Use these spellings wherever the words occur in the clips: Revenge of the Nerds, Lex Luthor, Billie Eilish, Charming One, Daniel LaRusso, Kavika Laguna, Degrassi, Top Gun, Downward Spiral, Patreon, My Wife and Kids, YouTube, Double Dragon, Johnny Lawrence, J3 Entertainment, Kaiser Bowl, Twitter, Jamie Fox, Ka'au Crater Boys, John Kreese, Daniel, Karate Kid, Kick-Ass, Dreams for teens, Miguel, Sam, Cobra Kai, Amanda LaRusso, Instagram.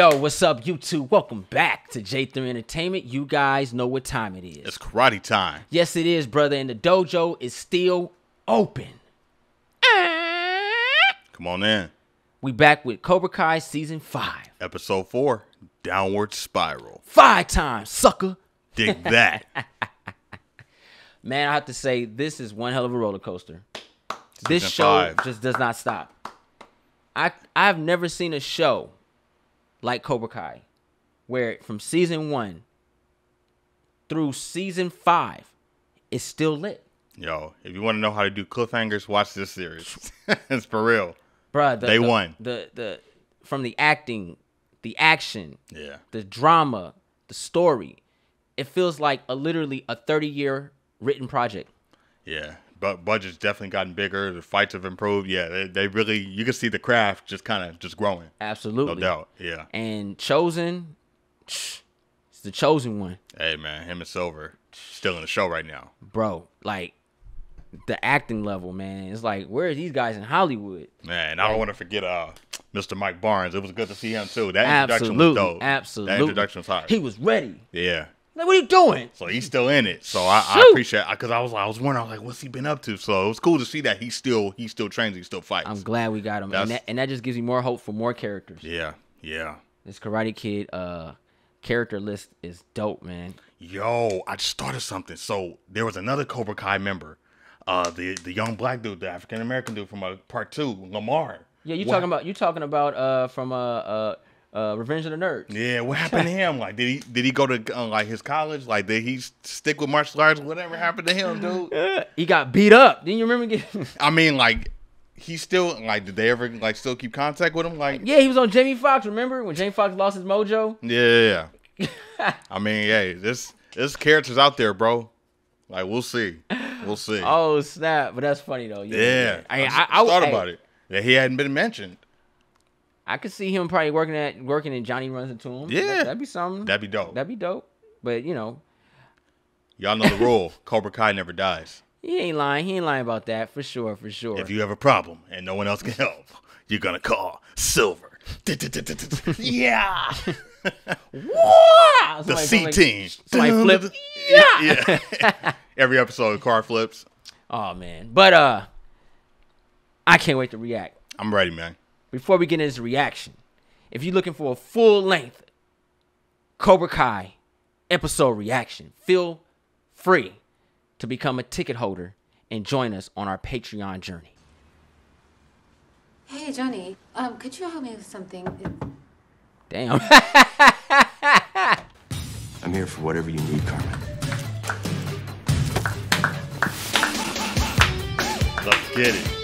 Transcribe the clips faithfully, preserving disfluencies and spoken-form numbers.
Yo, what's up, YouTube? Welcome back to J three Entertainment. You guys know what time it is. It's karate time. Yes, it is, brother. And the dojo is still open. Come on in. We back with Cobra Kai Season five. Episode four, Downward Spiral. Five times, sucker. Dig that. Man, I have to say, this is one hell of a roller coaster. Season this show five. just does not stop. I, I've never seen a show like Cobra Kai, where from season one through season five, it's still lit. Yo, if you want to know how to do cliffhangers, watch this series. It's for real. Bruh, the, Day the, one. The, the, from the acting, the action, yeah, the drama, the story, it feels like a literally a thirty-year written project. Yeah, but budget's definitely gotten bigger. The fights have improved. Yeah, they, they really, you can see the craft just kind of just growing. Absolutely. No doubt, yeah. And Chosen, it's the chosen one. Hey, man, him and Silver, still in the show right now. Bro, like, the acting level, man. It's like, where are these guys in Hollywood? Man, I don't like, want to forget uh, Mister Mike Barnes. It was good to see him, too. That introduction was dope. Absolutely. That introduction was hot. He was ready. Yeah. Like, what are you doing? So he's still in it. So I, I appreciate it. Because I was, I was wondering, I was like, what's he been up to? So it was cool to see that he still he still trains, he still fights. I'm glad we got him. And that, and that just gives you more hope for more characters. Yeah, yeah. This Karate Kid uh, character list is dope, man. Yo, I just started something. So there was another Cobra Kai member, uh, the the young black dude, the African American dude from uh, part two, Lamar. Yeah, you talking about you talking about uh, from uh, uh Uh, Revenge of the Nerds. Yeah, what happened to him? Like, did he did he go to uh, like his college? Like, did he stick with martial arts? Whatever happened to him, dude? He got beat up. Didn't you remember? Getting... I mean, like, he still like. Did they ever like still keep contact with him? Like, yeah, he was on Jamie Fox. Remember when Jamie Fox lost his mojo? Yeah, yeah, yeah. I mean, hey, this this character's out there, bro. Like, we'll see, we'll see. Oh snap! But that's funny though. Yeah, yeah. I, I, I, I thought I, about I, it. That he hadn't been mentioned. I could see him probably working at working and Johnny runs into him. Yeah. That, that'd be something. That'd be dope. That'd be dope. But, you know. Y'all know the rule. Cobra Kai never dies. He ain't lying. He ain't lying about that. For sure. For sure. If you have a problem and no one else can help, you're going to call Silver. Yeah. What? The C team. Slight flip. Yeah. Yeah. Every episode of car flips. Oh, man. But uh, I can't wait to react. I'm ready, man. Before we get into his reaction, if you're looking for a full-length Cobra Kai episode reaction, feel free to become a ticket holder and join us on our Patreon journey. Hey, Johnny, um, could you help me with something? Damn. I'm here for whatever you need, Carmen. Let's get it.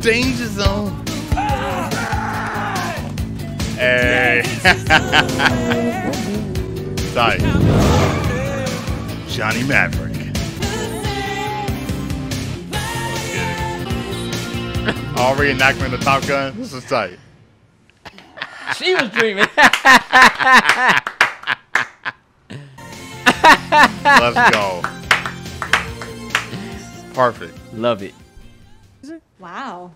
Danger zone. Hey. Sorry. Johnny Maverick. All reenactment of Top Gun. This is tight. She was dreaming. Let's go. Perfect. Love it. Wow.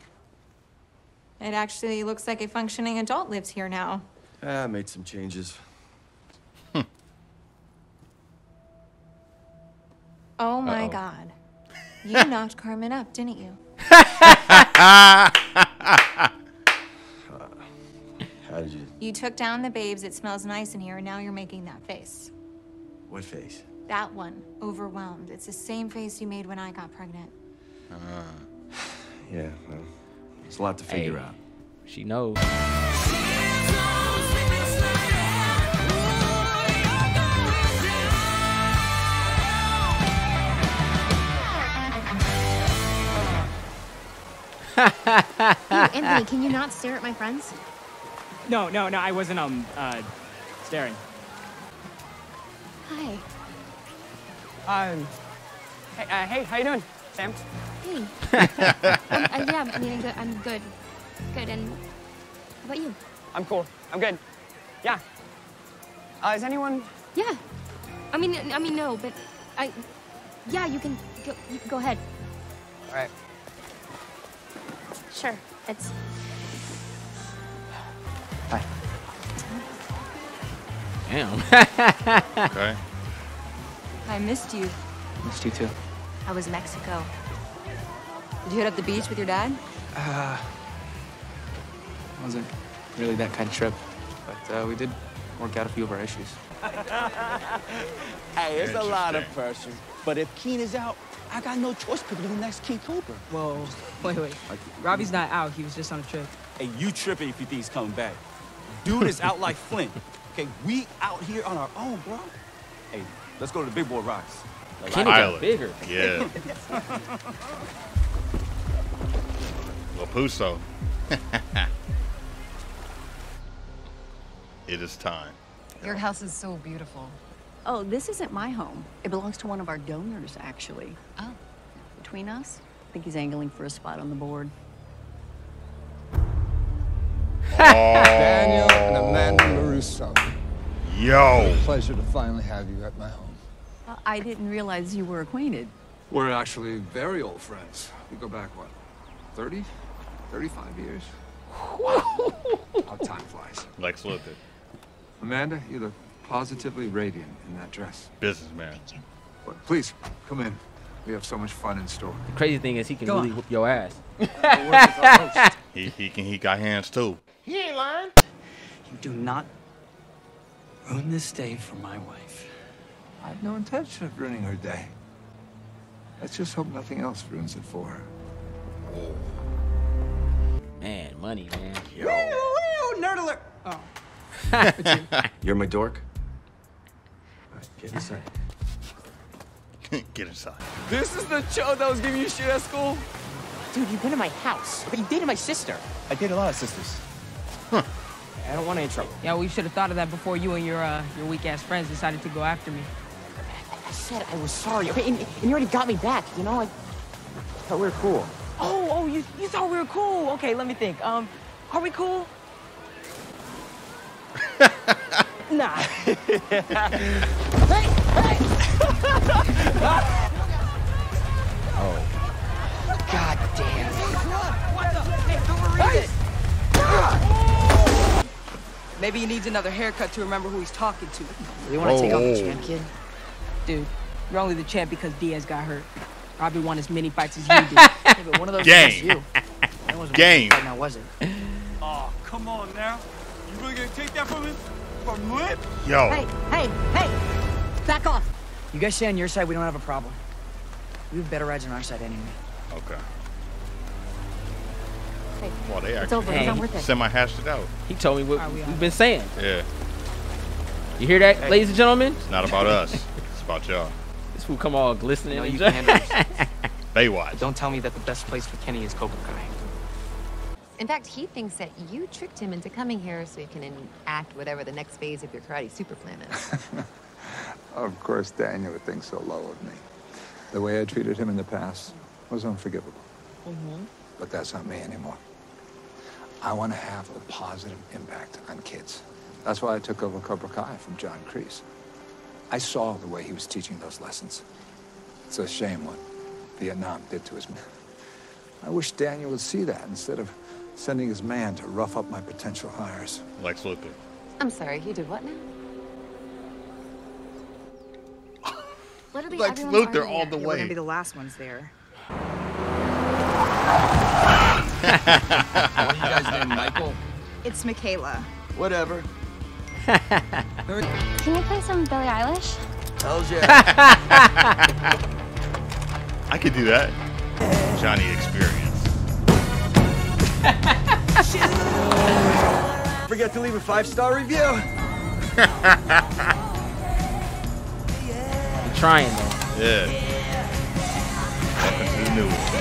It actually looks like a functioning adult lives here now. I uh, made some changes. Hmm. Oh my uh -oh. God. You knocked Carmen up, didn't you? uh, how did you? You took down the babes. It smells nice in here, and now you're making that face. What face? That one. Overwhelmed. It's the same face you made when I got pregnant. Uh. Yeah, well, it's a lot to figure hey, out. She knows. Hey, Anthony, can you not stare at my friends? No, no, no, I wasn't um uh staring. Hi. Um. Hey, uh, hey, how you doing, Sam? Hey. um, uh, yeah, I mean, I'm good. I'm good. Good, and how about you? I'm cool. I'm good. Yeah. Uh, is anyone? Yeah. I mean, I mean, no, but I. Yeah, you can go. You can go ahead. All right. Sure. It's. Hi. Damn. Okay. I missed you. Missed you too. I was in Mexico. Did you hit up the beach with your dad? Uh, wasn't really that kind of trip, but uh, we did work out a few of our issues. Hey, it's a lot of pressure, but if Keen is out, I got no choice but to be the next King Cobra. Whoa, wait, wait. Robbie's not out. He was just on a trip. Hey, you tripping if you think he's coming back. Dude is out like Flint. Okay, we out here on our own, bro. Hey, let's go to the big boy rocks. Like, Kenny got bigger. Yeah. Lapuso. It is time. Your house is so beautiful. Oh, this isn't my home. It belongs to one of our donors, actually. Oh. Between us, I think he's angling for a spot on the board. Oh. Daniel and Amanda LaRusso. Yo. It's a pleasure to finally have you at my home. Uh, I didn't realize you were acquainted. We're actually very old friends. We go back, what, thirty, thirty-five years? How time flies. Lex Luthor. Amanda, you look positively radiant in that dress. Businessman. But please, come in. We have so much fun in store. The crazy thing is he can go really on. Whoop your ass. he, he, can, he got hands too. He ain't lying. You do not ruin this day for my wife. I have no intention of ruining her day. Let's just hope nothing else ruins it for her. Man, money, man. Yo. Woo, woo, nerd alert. Oh. You're my dork. All right, get inside. Get inside. This is the chode that was giving you shit at school? Dude, you've been to my house. But you dated my sister. I dated a lot of sisters. Huh. I don't want any trouble. Yeah, we should have thought of that before you and your uh, your weak-ass friends decided to go after me. I, I said I was sorry. Okay, and, and you already got me back, you know? I thought we were cool. Oh, oh, you, you thought we were cool. Okay, let me think. Um, are we cool? Nah. Hey, hey. Oh. God damn. What the? Hey, don't read it. Ah. Maybe he needs another haircut to remember who he's talking to. You want to oh. take off the champ, kid? Dude, you're only the champ because Diaz got hurt. Robbie won as many fights as you did. Hey, but one of those was you. That wasn't Game. Right now, was it? Oh, come on now. You really gonna take that from him? From what? Yo. Hey, hey, hey! Back off! You guys stay on your side, we don't have a problem. We have better rides on our side anyway. Okay. Hey. Well, they it's actually over. It's not worth it. Semi-hashed it out. He told me what right, we we've been saying. Yeah. You hear that, hey. Ladies and gentlemen? It's not about us. It's about y'all. This fool come all glistening. No, you can handle They watch. Don't tell me that the best place for Kenny is Cobra Kai. In fact, he thinks that you tricked him into coming here so he can enact whatever the next phase of your karate super plan is. Of course, Daniel would think so low of me. The way I treated him in the past was unforgivable. Mm-hmm. But that's not me anymore. I want to have a positive impact on kids. That's why I took over Cobra Kai from John Kreese. I saw the way he was teaching those lessons. It's a shame what Vietnam did to his men. I wish Daniel would see that instead of sending his man to rough up my potential hires. Lex Luthor. I'm sorry, he did what now? What are the Lex Luthor all the way. We're gonna be the last ones there. What are you guys named Michael? It's Michaela. Whatever. Can you play some Billie Eilish? Hell yeah. I could do that. Johnny experience. Forget to leave a five-star review. I'm trying though. Yeah. Weapons is new.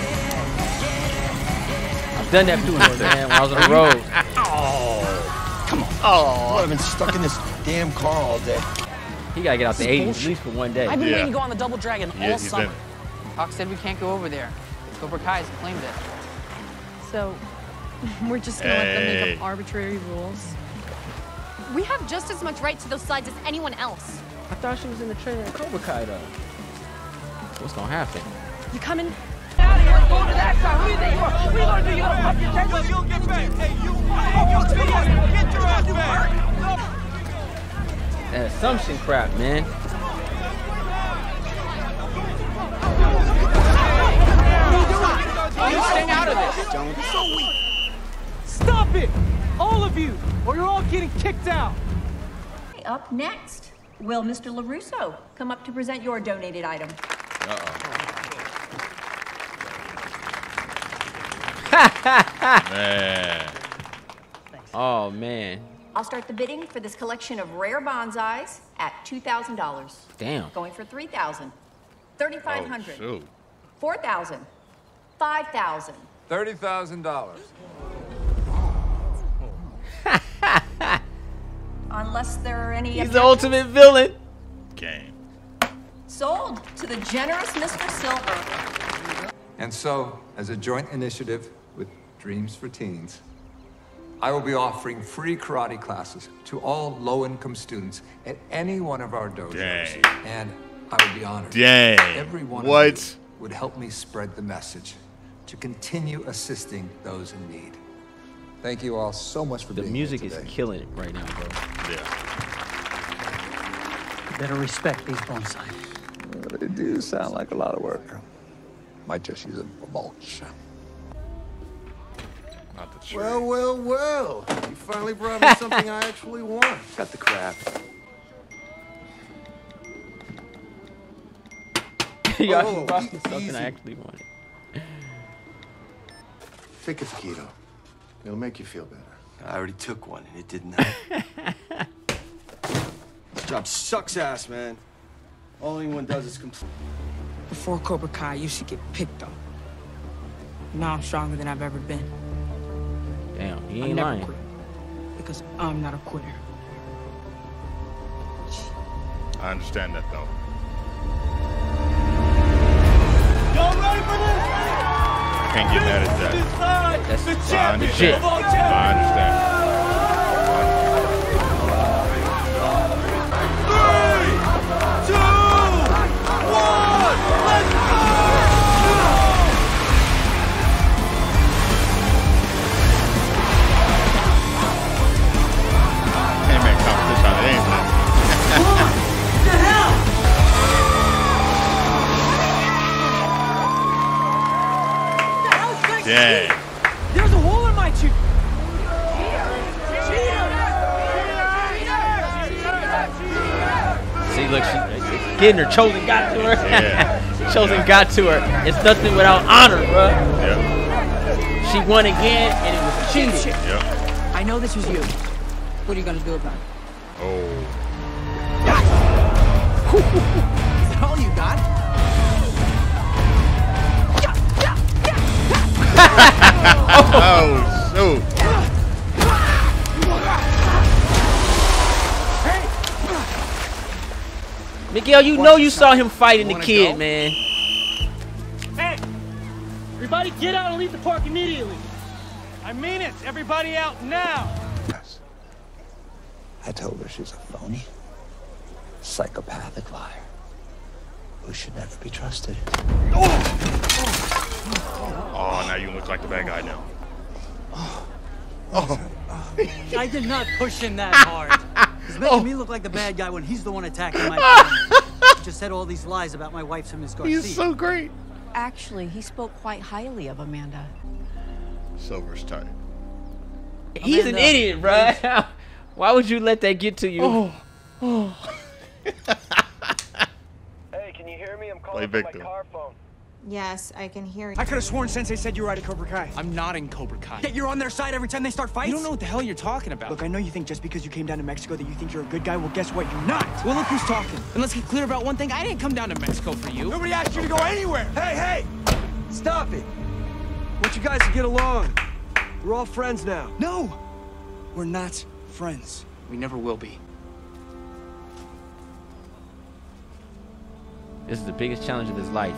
I've done that before, man. When I was on the road. Oh, come on. Oh, I've been stuck in this damn car all day. He gotta get out the eighties at least for one day. I've been yeah. waiting to go on the Double Dragon yeah, all summer. Been. Hawk said we can't go over there. Cobra Kai's claimed it. So. We're just gonna hey. let them make up arbitrary rules. We have just as much right to those sides as anyone else. I thought she was in the trailer at Cobra Kai though. What's gonna happen? You coming? Out of here! Go to that side! Who do you think you are? What are you gonna do? You gonna pop your tail? You'll get back! Hey, you! Hey, you! Get your ass back! That consumption crap, man. You stay out of this. Don't. You're so weak. Stop it, all of you, or you're all getting kicked out. Up next, will Mister LaRusso come up to present your donated item? Uh-oh. Man. Oh, man. I'll start the bidding for this collection of rare bonsais at two thousand dollars. Damn. Going for three thousand dollars. thirty-five hundred dollars. Oh, shoot. four thousand dollars. five thousand dollars. thirty thousand dollars. Unless there are any... He's the ultimate villain. Game. Sold to the generous Mister Silver. And so, as a joint initiative with Dreams for Teens, I will be offering free karate classes to all low-income students at any one of our dojos. Dang. And I would be honored. Dang. Every one what? Of you would help me spread the message to continue assisting those in need. Thank you all so much for the being here today. The music is killing it right now, bro. Yeah. You better respect these bonsai. Well, they do sound like a lot of work. Might just use them for mulch. Well, well, well. You finally brought me something I actually want. Got the crap. You oh, brought me something easy. I actually wanted. Take a taquito. It'll make you feel better. I already took one and it did not. This job sucks ass, man. All anyone does is complain. Before Cobra Kai, you should get picked on. Now I'm stronger than I've ever been. Damn, he ain't lying. Quit, because I'm not a quitter. I understand that, though. Y'all ready for this? Can't get mad at that. That's the champion shit. I understand. three, two, one, let's go! Dang. There's a hole in my cheek. See, look, she's getting her. Chosen got to her. Yeah. Chosen yeah. got to her. It's nothing without honor, bro. Yeah. She won again, and it was cheating. Yeah. I know this was you. What are you gonna do about it? Oh. Is that all you got? Oh, shoot. Hey. Miguel, you know you saw him fighting the kid, man. Hey, everybody get out and leave the park immediately. I mean it. Everybody out now. Yes. I told her she's a phony, psychopathic liar who should never be trusted. Oh. Oh, now you look like the bad guy now. Oh. Oh. I did not push him that hard. He's making oh. me look like the bad guy when he's the one attacking my family. He just said all these lies about my wife to Miss Garcia. He's so great. Actually, he spoke quite highly of Amanda. Silver's tight. He's Amanda. An idiot, bruh. Why would you let that get to you? Oh. Oh. Hey, can you hear me? I'm calling from my car phone. Yes, I can hear you. I could have sworn Sensei said you were out of Cobra Kai. I'm not in Cobra Kai. Yet you're on their side every time they start fights? You don't know what the hell you're talking about. Look, I know you think just because you came down to Mexico that you think you're a good guy. Well, guess what? You're not. Well, look who's talking. And let's get clear about one thing. I didn't come down to Mexico for you. Nobody asked you to go anywhere. Hey, hey! Stop it. I want you guys to get along. We're all friends now. No! We're not friends. We never will be. This is the biggest challenge of his life.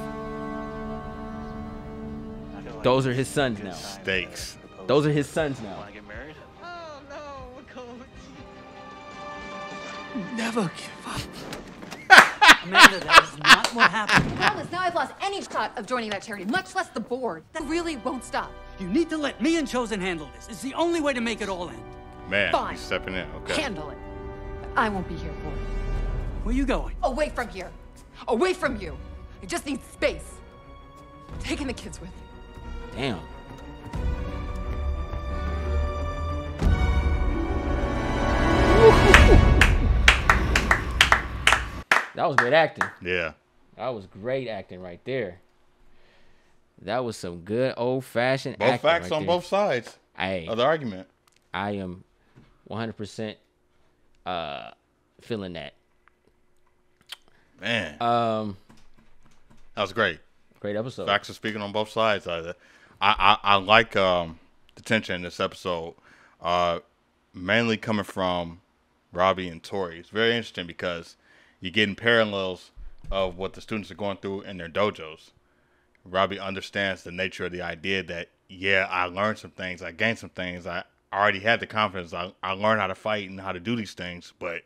Those are his sons now. Stakes. Those are his sons now. Want to get married? Oh no, coach. Never give up. Amanda, that is not what happened. The problem is now I've lost any shot of joining that charity, much less the board. That really won't stop. You need to let me and Chosen handle this. It's the only way to make it all end. Man, fine. You're stepping in. Okay. Handle it. But I won't be here for it. Where are you going? Away from here. Away from you. I just need space. I'm taking the kids with me. Damn. That was great acting. Yeah. That was great acting right there. That was some good old-fashioned acting. Both facts on both sides of the argument. I am one hundred percent uh, feeling that. Man. Um, that was great. Great episode. Facts are speaking on both sides. I, I, I like um, the tension in this episode, uh, mainly coming from Robbie and Tori. It's very interesting because you're getting parallels of what the students are going through in their dojos. Robbie understands the nature of the idea that, yeah, I learned some things. I gained some things. I already had the confidence. I, I learned how to fight and how to do these things. But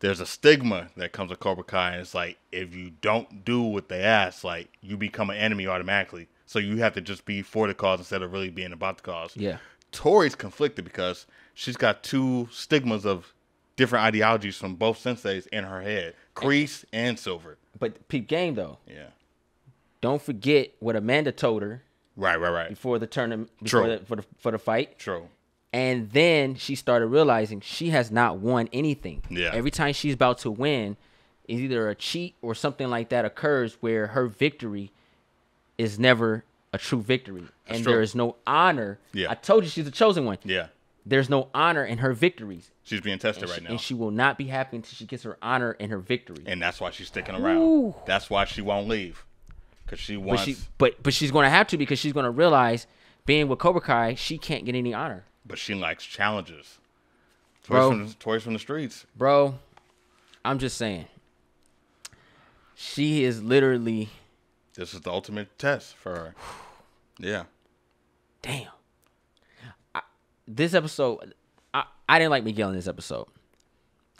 there's a stigma that comes with Cobra Kai. And it's like, if you don't do what they ask, like, you become an enemy automatically. So you have to just be for the cause instead of really being about the cause. Yeah. Tori's conflicted because she's got two stigmas of different ideologies from both senseis in her head. Kreese and, and Silver. But peep game, though. Yeah. Don't forget what Amanda told her. Right, right, right. Before the tournament, before the, for the for the fight. True. And then she started realizing she has not won anything. Yeah. Every time she's about to win, is either a cheat or something like that occurs where her victory is never a true victory, That's and true. There is no honor. Yeah. I told you she's the chosen one. Yeah. There's no honor in her victories. She's being tested she, right now. And she will not be happy until she gets her honor and her victory. And that's why she's sticking around. Ooh. That's why she won't leave. Because she wants... But, she, but, but she's going to have to because she's going to realize being with Cobra Kai, she can't get any honor. But she likes challenges. Toys, from the, toys from the streets. Bro, I'm just saying. She is literally... This is the ultimate test for her. Yeah. Damn. This episode, I, I didn't like Miguel in this episode.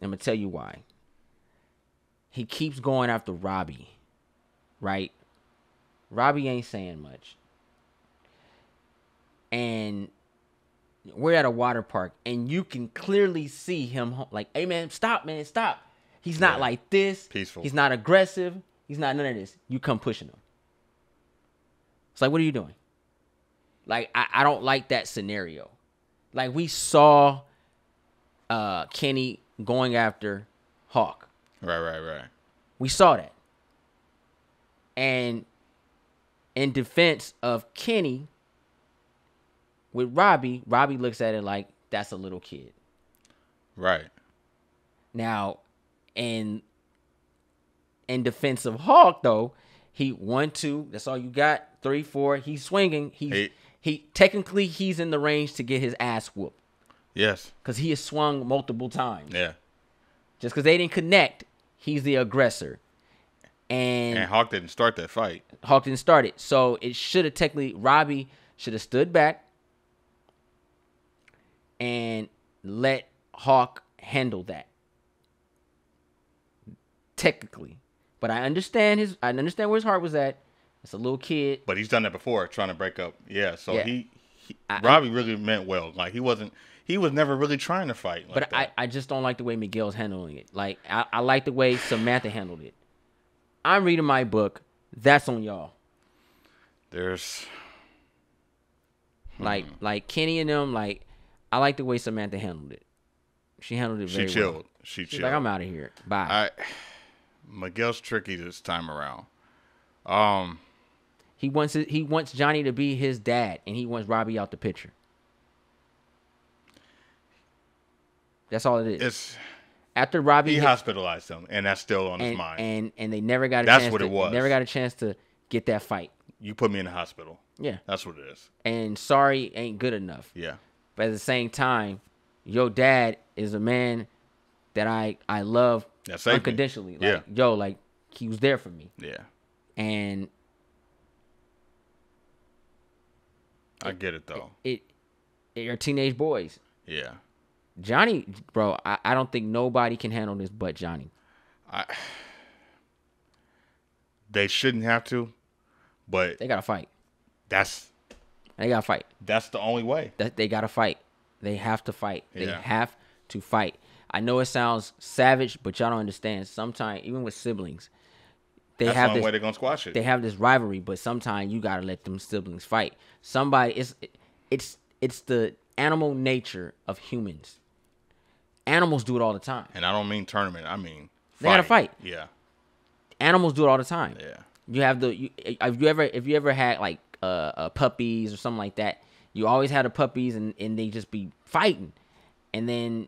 I'm going to tell you why. He keeps going after Robbie, right? Robbie ain't saying much. And we're at a water park, and you can clearly see him like, hey, man, stop, man, stop. He's not yeah. like this. Peaceful. He's not aggressive. He's not none of this. You come pushing him. It's like, what are you doing? Like, I, I don't like that scenario. Like, we saw uh, Kenny going after Hawk. Right, right, right. We saw that. And in defense of Kenny, with Robbie, Robbie looks at it like, that's a little kid. Right. Now, in, in defense of Hawk, though, he one, two, that's all you got, three, four, he's swinging, he's... Hey. He technically he's in the range to get his ass whooped. Yes. Because he has swung multiple times. Yeah. Just because they didn't connect, he's the aggressor. And, and Hawk didn't start that fight. Hawk didn't start it. So it should have technically, Robbie should have stood back and let Hawk handle that. Technically. But I understand his I understand where his heart was at. It's a little kid. But he's done that before, trying to break up. Yeah, so yeah. he, he I, Robbie really meant well. Like, he wasn't, he was never really trying to fight. Like but that. I, I just don't like the way Miguel's handling it. Like, I, I like the way Samantha handled it. I'm reading my book. That's on y'all. There's... Hmm. Like, like Kenny and them, like, I like the way Samantha handled it. She handled it very well. She chilled. Well. She She's chilled. like, I'm out of here. Bye. I, Miguel's tricky this time around. Um... He wants it, he wants Johnny to be his dad, and he wants Robbie out the picture. That's all it is. It's, After Robbie, he hit, hospitalized him, and that's still on and, his mind. And and they never got a that's chance what to, it was. Never got a chance to get that fight. You put me in the hospital. Yeah, that's what it is. And sorry ain't good enough. Yeah, but at the same time, your dad is a man that I I love that unconditionally. Like, yeah, yo, like he was there for me. Yeah, and. It, I get it though. It, it, it are teenage boys. Yeah. Johnny, bro, I, I don't think nobody can handle this but Johnny. I. They shouldn't have to, but they gotta fight. That's. They gotta fight. That's the only way. That they gotta fight. They have to fight. They yeah. have to fight. I know it sounds savage, but y'all don't understand. Sometimes, even with siblings, they That's have this, way they're gonna squash it. They have this rivalry, but sometimes you gotta let them siblings fight. Somebody, it's it's it's the animal nature of humans. Animals do it all the time. And I don't mean tournament. I mean fight. They gotta fight. Yeah. Animals do it all the time. Yeah. You have the you, if you ever if you ever had like uh, uh puppies or something like that. You always had the puppies, and and they just be fighting, and then.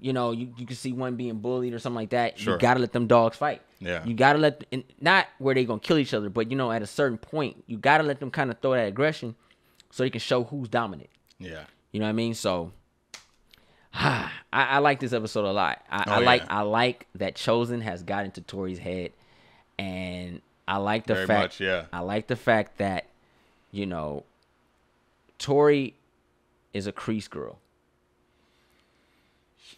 You know, you, you can see one being bullied or something like that. Sure. You got to let them dogs fight. Yeah. You got to let, and not where they're going to kill each other, but, you know, at a certain point, you got to let them kind of throw that aggression so they can show who's dominant. Yeah. You know what I mean? So, ah, I, I like this episode a lot. I, oh, I yeah. like I like that Chosen has got into Tori's head, and I like the Very fact, much, yeah. I like the fact that, you know, Tori is a crease girl.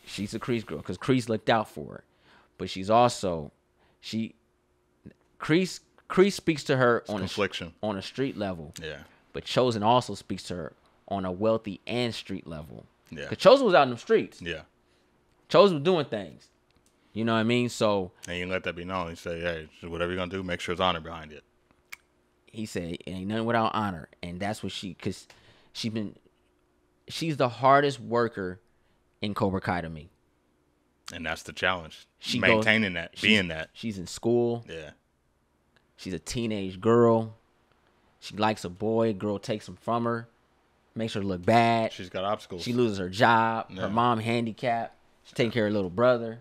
She's a Kreese girl because Kreese looked out for her, but she's also she Kreese Kreese speaks to her it's on confliction. a on a street level. Yeah, but Chosen also speaks to her on a wealthy and street level. Yeah, because Chosen was out in the streets. Yeah, Chosen was doing things. You know what I mean? So and you let that be known. He said, "Hey, whatever you're gonna do, make sure there's honor behind it." He said, "It ain't nothing without honor," and that's what she because she's been she's the hardest worker. In Cobra Kai to me, and that's the challenge. She maintaining goes, that, being that. She's in school. Yeah, she's a teenage girl. She likes a boy. Girl takes him from her, makes her look bad. She's got obstacles. She loses her job. Yeah. Her mom handicapped. She's taking care of her little brother.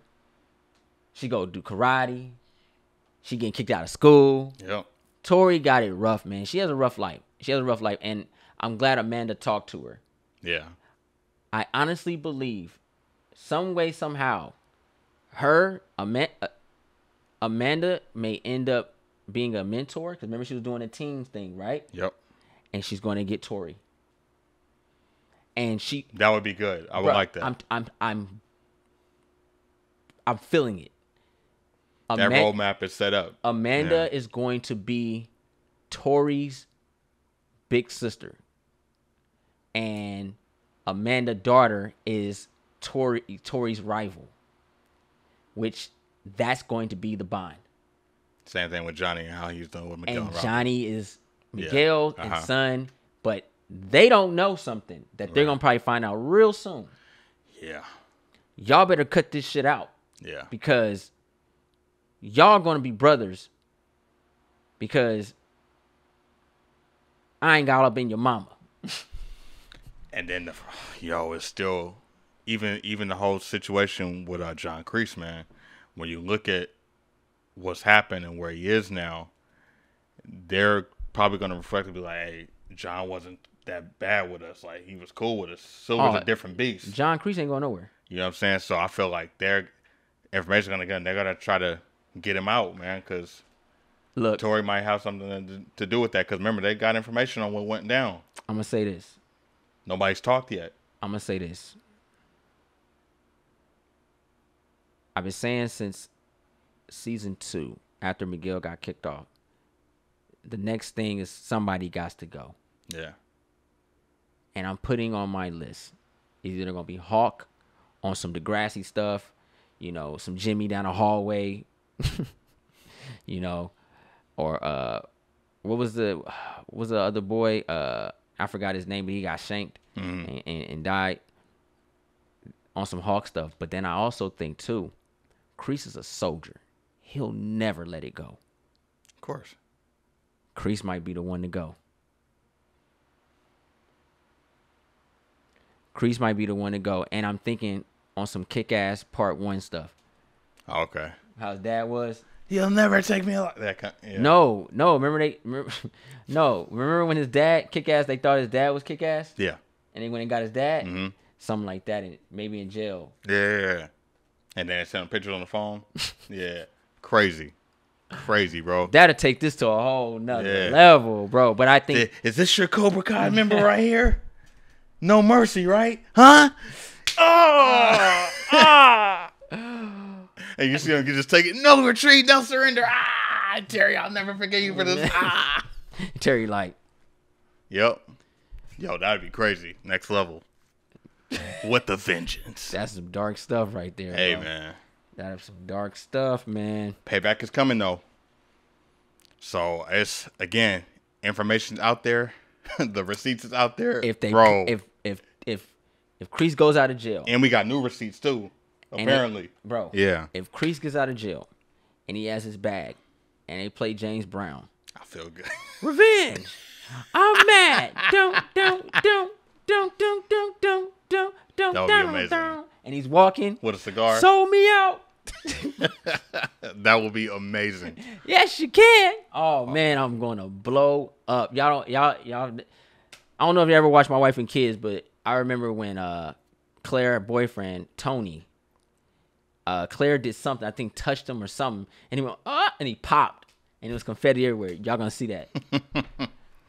She go do karate. She getting kicked out of school. Yep. Tori got it rough, man. She has a rough life. She has a rough life, and I'm glad Amanda talked to her. Yeah. I honestly believe, some way, somehow, her, Ama Amanda may end up being a mentor. Because remember, she was doing a teens thing, right? Yep. And she's going to get Tori. And she... That would be good. I would bro, like that. I'm, I'm, I'm, I'm feeling it. Ama that roadmap is set up. Amanda yeah. is going to be Tori's big sister. And... Amanda's daughter is Tori, Tori's rival, which that's going to be the bond. Same thing with Johnny and how he's doing with Miguel. And, and Johnny is Miguel yeah. uh-huh. and son, but they don't know something that right. they're going to probably find out real soon. Yeah. Y'all better cut this shit out. Yeah. Because y'all going to be brothers because I ain't got up in your mama. And then, the, yo, it's still, even even the whole situation with uh, John Kreese, man, when you look at what's happened and where he is now, they're probably going to reflect and be like, hey, John wasn't that bad with us. Like, he was cool with us. So oh, was a different beast. John Kreese ain't going nowhere. You know what I'm saying? So I feel like their information's going to go, and they're going to try to get him out, man, because Tori might have something to, to do with that. Because remember, they got information on what went down. I'm going to say this. Nobody's talked yet. I'm going to say this. I've been saying since season two, after Miguel got kicked off, the next thing is somebody got to go. Yeah. And I'm putting on my list. It's either going to be Hawk on some Degrassi stuff, you know, some Jimmy down a hallway, you know, or uh, what was the, what was the other boy? Uh, I forgot his name, but he got shanked mm-hmm. and, and, and died on some Hawk stuff. But then I also think, too, Kreese is a soldier. He'll never let it go. Of course. Kreese might be the one to go. Kreese might be the one to go. And I'm thinking on some Kick-Ass part one stuff. Okay. How his dad was. He'll never take me alive. That kind of, yeah. No, no. Remember they, remember, no. Remember when his dad Kick-Ass? They thought his dad was Kick-Ass. Yeah. And they went and got his dad. Mm-hmm. Something like that, and maybe in jail. Yeah. And then sent him pictures on the phone. Yeah. Crazy, crazy, bro. That'll take this to a whole nother yeah. level, bro. But I think is this your Cobra Kai member right here? No mercy, right? Huh? Oh. Ah. And you see him, you just take it. No retreat, no surrender. Ah, Terry, I'll never forget you for this. Ah, Terry, like, yep, yo, that'd be crazy. Next level. What the vengeance? That's some dark stuff right there. Hey, bro. man. That is some dark stuff, man. Payback is coming, though. So, it's, again, information's out there. The receipts is out there. If they, bro. If, if, if, if Kreese goes out of jail. And we got new receipts, too, apparently. If, bro. Yeah. If Kreese gets out of jail and he has his bag and they play James Brown. I feel good. Revenge. I'm mad. Don't, don't, don't, don't, don't, don't, don't, don't, don't, don't, don't. And he's walking. With a cigar. Sold me out. That will be amazing. Yes, you can. Oh, oh, man, I'm going to blow up. Y'all don't, y'all, y'all, I don't know if you ever watched My Wife and Kids, but I remember when uh, Claire's boyfriend, Tony, uh, Claire did something, I think touched him or something, and he went, ah, and he popped, and it was confetti everywhere. Y'all going to see that.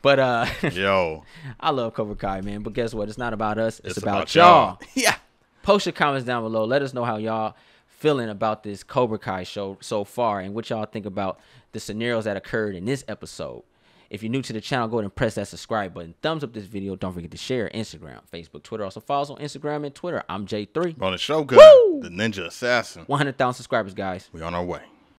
But, uh, yo, I love Cobra Kai, man, but guess what? It's not about us. It's, it's about, about y'all. Yeah. Post your comments down below. Let us know how y'all feeling about this Cobra Kai show so far and what y'all think about the scenarios that occurred in this episode. If you're new to the channel, go ahead and press that subscribe button. Thumbs up this video. Don't forget to share Instagram, Facebook, Twitter. Also follow us on Instagram and Twitter. I'm J three. On the show, good. Woo! The Ninja Assassin. one hundred thousand subscribers, guys. We're on our way.